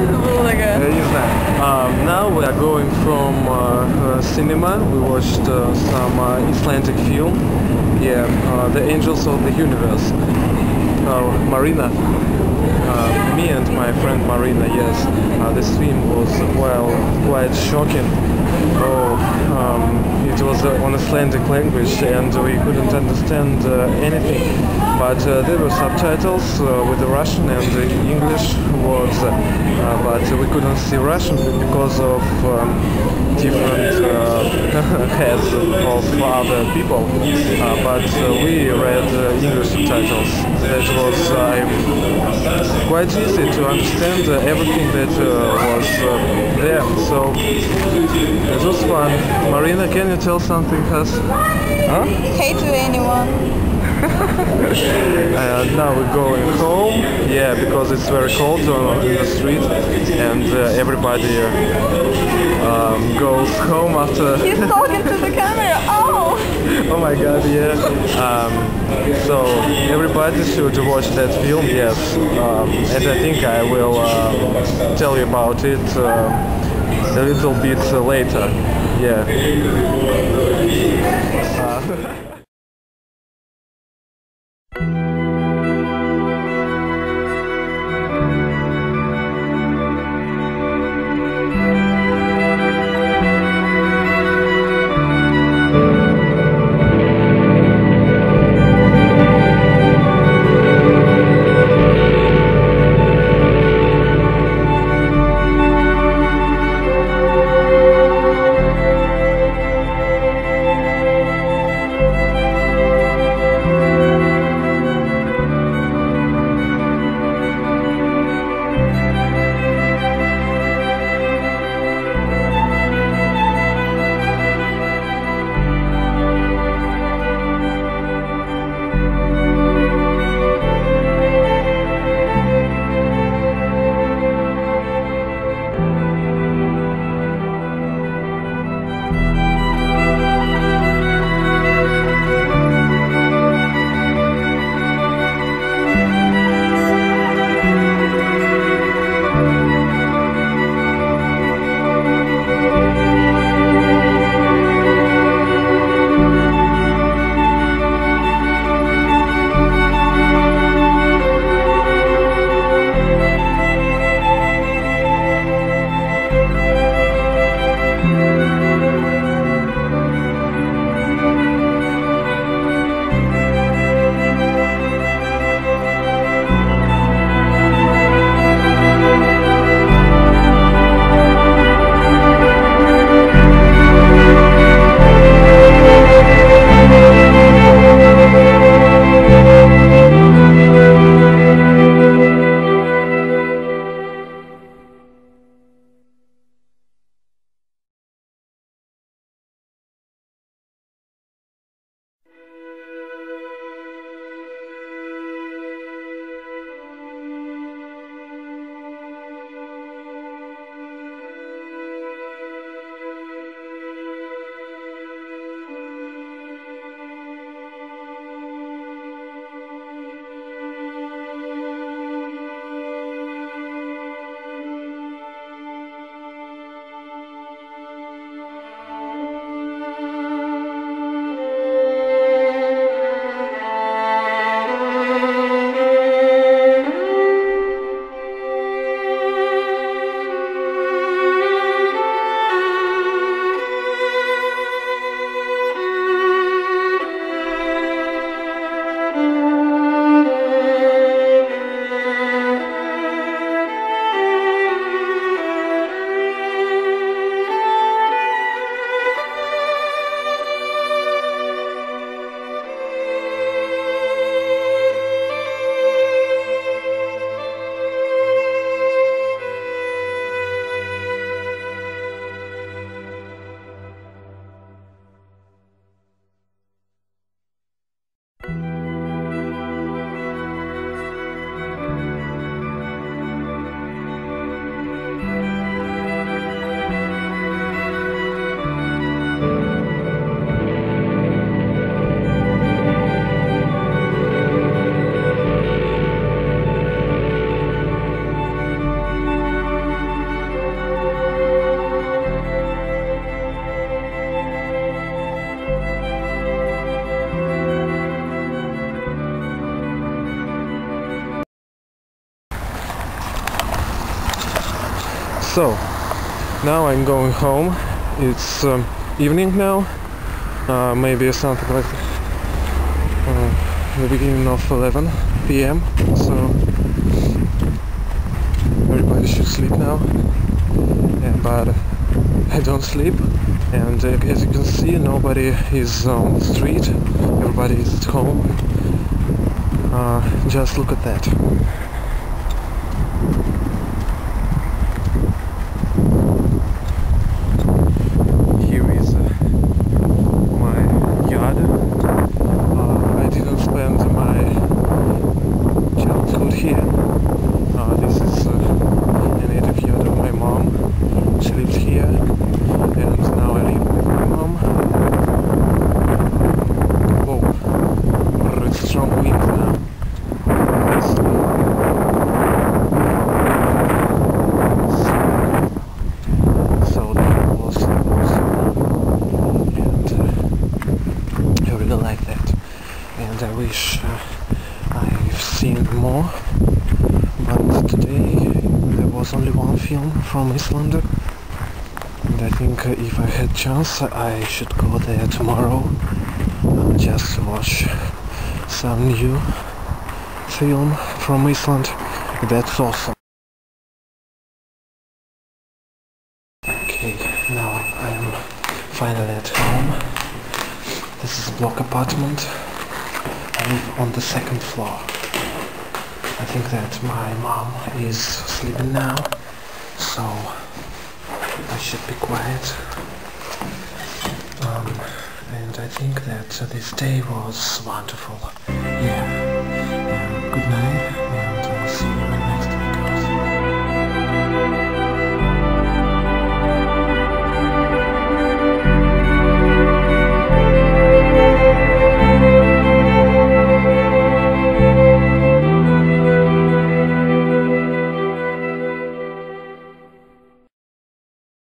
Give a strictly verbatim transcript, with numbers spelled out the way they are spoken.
Yeah, he's nice. Um, now we are going from uh, uh, cinema. We watched uh, some uh, Icelandic film. Yeah, uh, The Angels of the Universe. Uh, Marina. Uh, me and my friend Marina, yes. Uh, this film was, well, quite shocking. Oh, um, it was uh, on Icelandic language and we couldn't understand uh, anything. But uh, there were subtitles uh, with the Russian and the English words. Uh, but we couldn't see Russian because of um, different uh, heads of other people. Uh, but uh, we read uh, English subtitles. That was uh, quite easy to understand uh, everything that uh, was uh, there. So it was fun. Marina, can you tell something us? Huh? Hey to anyone. And uh, now we're going home, yeah, because it's very cold uh, in the street, and uh, everybody uh, um, goes home after... He's talking to the camera, oh! Oh my god, yeah. Um, so, everybody should watch that film, yes. Um, and I think I will uh, tell you about it uh, a little bit uh, later, yeah. Uh, Thank you. So now I'm going home. It's um, evening now, uh, maybe something like uh, the beginning of eleven p m So everybody should sleep now, yeah, but I don't sleep, and uh, as you can see, nobody is on the street, everybody is at home. Uh, just look at that. Here is uh, my yard. Uh, I didn't spend my childhood here. Uh, this is uh, a native yard of my mom. She lived here, and now I live with my mom. Whoa, it's strong wind now. I wish uh, I've seen more, but today there was only one film from Iceland, and I think uh, if I had chance I should go there tomorrow, uh, just to watch some new film from Iceland. That's awesome. Okay, now I'm finally at home. This is a block apartment. I live on the second floor. I think that my mom is sleeping now, so I should be quiet. Um, and I think that this day was wonderful. Yeah. Um, good night.